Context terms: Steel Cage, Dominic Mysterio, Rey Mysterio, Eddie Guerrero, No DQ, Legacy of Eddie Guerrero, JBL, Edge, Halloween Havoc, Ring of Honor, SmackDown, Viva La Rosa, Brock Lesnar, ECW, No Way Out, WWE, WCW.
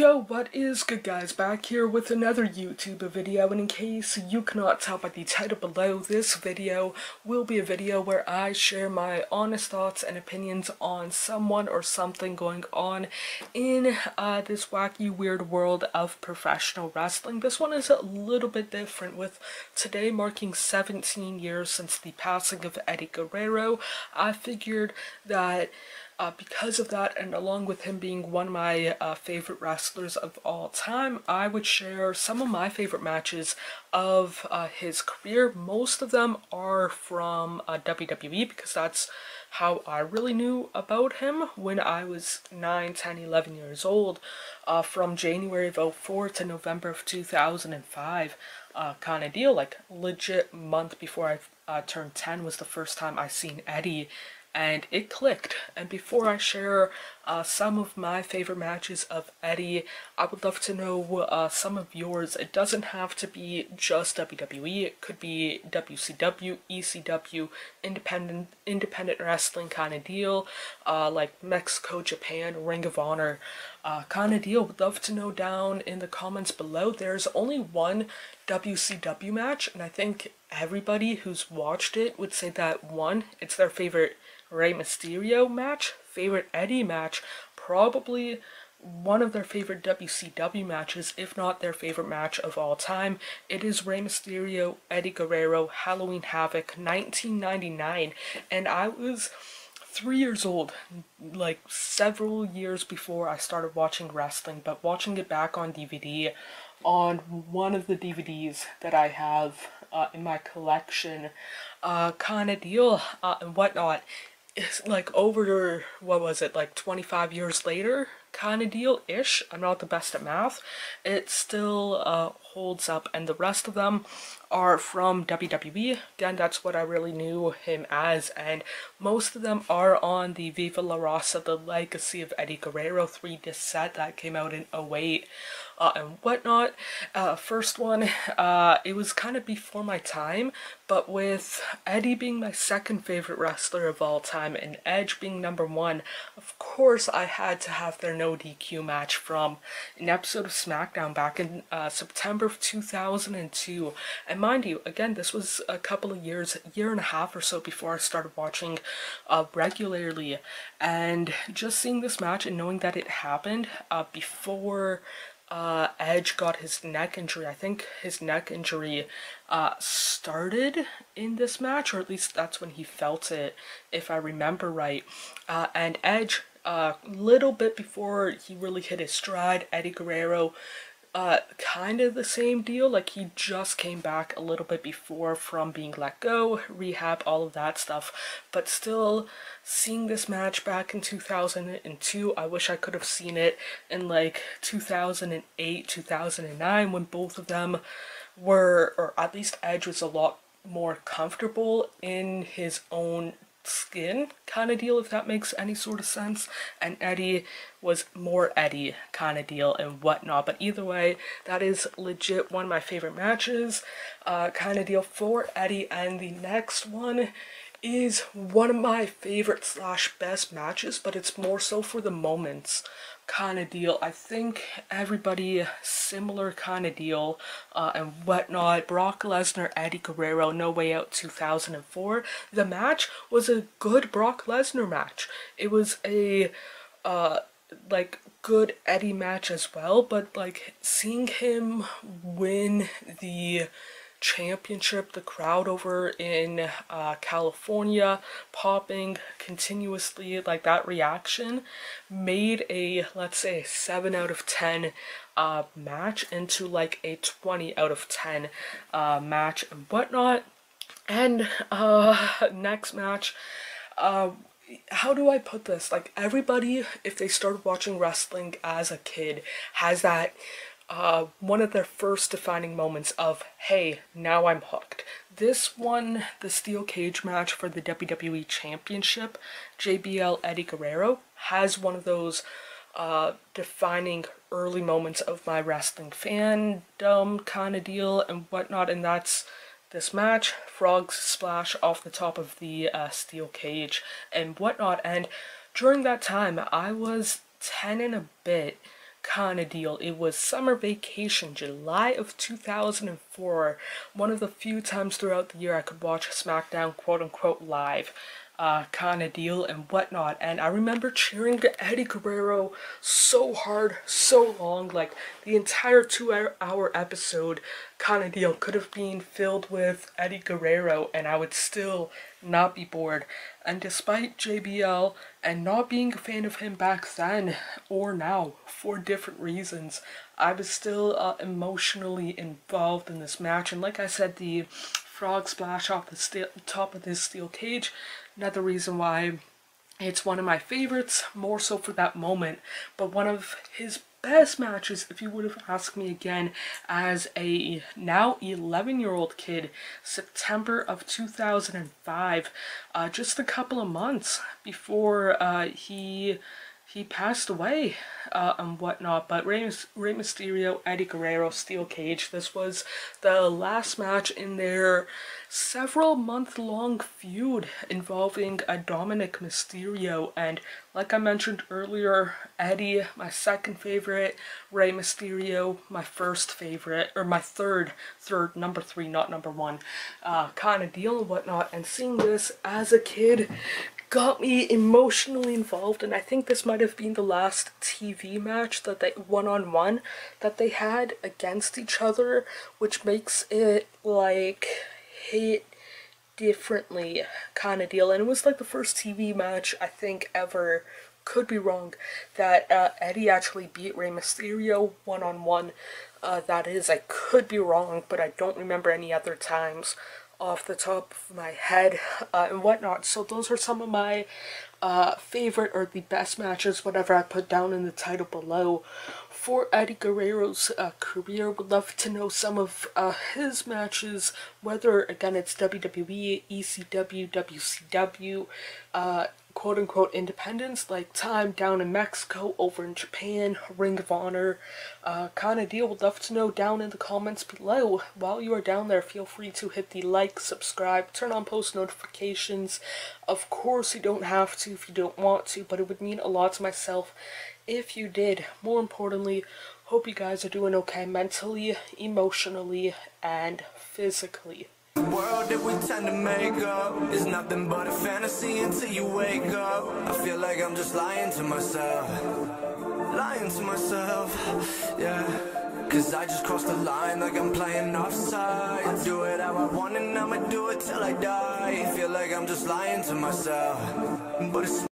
Yo, what is good, guys? Back here with another YouTube video, and in case you cannot tell by the title below, this video will be a video where I share my honest thoughts and opinions on someone or something going on in this wacky, weird world of professional wrestling. This one is a little bit different, with today marking 17 years since the passing of Eddie Guerrero. I figured that because of that, and along with him being one of my favorite wrestlers of all time, I would share some of my favorite matches of his career. Most of them are from WWE, because that's how I really knew about him when I was 9, 10, 11 years old. From January of 2004 to November of 2005 kind of deal. Like, legit month before I turned 10 was the first time I seen Eddie, and it clicked. And before I share some of my favorite matches of Eddie, I would love to know some of yours. It doesn't have to be just WWE. It could be WCW, ECW, independent wrestling kind of deal, like Mexico, Japan, Ring of Honor kind of deal. Would love to know down in the comments below. There's only one WCW match, and I think everybody who's watched it would say that one, it's their favorite Rey Mysterio match, favorite Eddie match, probably one of their favorite WCW matches, if not their favorite match of all time. It is Rey Mysterio, Eddie Guerrero, Halloween Havoc, 1999, and I was 3 years old, like several years before I started watching wrestling, but watching it back on DVD, on one of the DVDs that I have in my collection kind of deal and whatnot. It's like over, what was it, like 25 years later kind of deal ish. I'm not the best at math. It still holds up, and the rest of them are from WWE. Again, that's what I really knew him as, and most of them are on the Viva La Rosa, the Legacy of Eddie Guerrero 3-disc set that came out in 2008 and whatnot. First one, it was kind of before my time, but with Eddie being my second favorite wrestler of all time and Edge being number one, of course I had to have their No DQ match from an episode of SmackDown back in September of 2002. And mind you, again, this was a couple of years, year and a half or so before I started watching regularly, and just seeing this match and knowing that it happened before Edge got his neck injury. I think his neck injury started in this match, or at least that's when he felt it, if I remember right. And Edge, little bit before he really hit his stride. Eddie Guerrero, kind of the same deal, like he just came back a little bit before from being let go, rehab, all of that stuff. But still, seeing this match back in 2002, I wish I could have seen it in like 2008, 2009, when both of them were, or at least Edge was a lot more comfortable in his own skin kind of deal, if that makes any sort of sense, and Eddie was more Eddie kind of deal and whatnot. But either way, that is legit one of my favorite matches kind of deal for Eddie. And the next one is one of my favorite slash best matches, but it's more so for the moments kind of deal. I think everybody similar kind of deal and whatnot. Brock Lesnar, Eddie Guerrero, No Way Out 2004. The match was a good Brock Lesnar match. It was a like good Eddie match as well, but like seeing him win the championship, the crowd over in California popping continuously, like that reaction made a, let's say, 7 out of 10 match into like a 20 out of 10 match and whatnot. And next match, how do I put this? Like, everybody, if they started watching wrestling as a kid, has that one of their first defining moments of, hey, now I'm hooked. This one, the Steel Cage match for the WWE Championship, JBL Eddie Guerrero, has one of those defining early moments of my wrestling fandom kind of deal and whatnot, and that's this match, frog splash off the top of the steel cage and whatnot. And during that time, I was 10 and a bit kind of deal. It was summer vacation, July of 2004. One of the few times throughout the year I could watch SmackDown quote-unquote live kind of deal and whatnot. And I remember cheering Eddie Guerrero so hard, so long, like the entire 2-hour episode kind of deal could have been filled with Eddie Guerrero and I would still not be bored. And despite JBL and not being a fan of him back then or now for different reasons, I was still emotionally involved in this match. And like I said, the frog splash off the top of this steel cage, another reason why it's one of my favorites, more so for that moment, but one of his best matches, if you would have asked me again as a now 11-year-old kid, September of 2005, just a couple of months before he passed away and whatnot. But Rey Mysterio, Eddie Guerrero, Steel Cage, this was the last match in their several month-long feud involving Dominic Mysterio. And like I mentioned earlier, Eddie, my second favorite, Rey Mysterio, my first favorite, or my third, number three, not number one, kind of deal and whatnot. And seeing this as a kid got me emotionally involved, and I think this might have been the last TV match that they one-on-one that they had against each other, which makes it like hit differently kind of deal. And it was like the first TV match I think ever, could be wrong, that Eddie actually beat Rey Mysterio one-on-one. That is, I could be wrong, but I don't remember any other times off the top of my head and whatnot. So those are some of my favorite or the best matches, whatever I put down in the title below, for Eddie Guerrero's career. Would love to know some of his matches, whether again it's WWE, ECW, WCW, quote-unquote independence, like time down in Mexico, over in Japan, Ring of Honor, kind of deal. Would love to know down in the comments below. While you are down there, feel free to hit the like, subscribe, turn on post notifications. Of course, you don't have to if you don't want to, but it would mean a lot to myself if you did. More importantly, hope you guys are doing okay mentally, emotionally, and physically. The world that we tend to make up is nothing but a fantasy until you wake up. I feel like I'm just lying to myself, yeah. Cause I just crossed the line like I'm playing offside. I do it how I want and I'ma do it till I die. I feel like I'm just lying to myself, but it's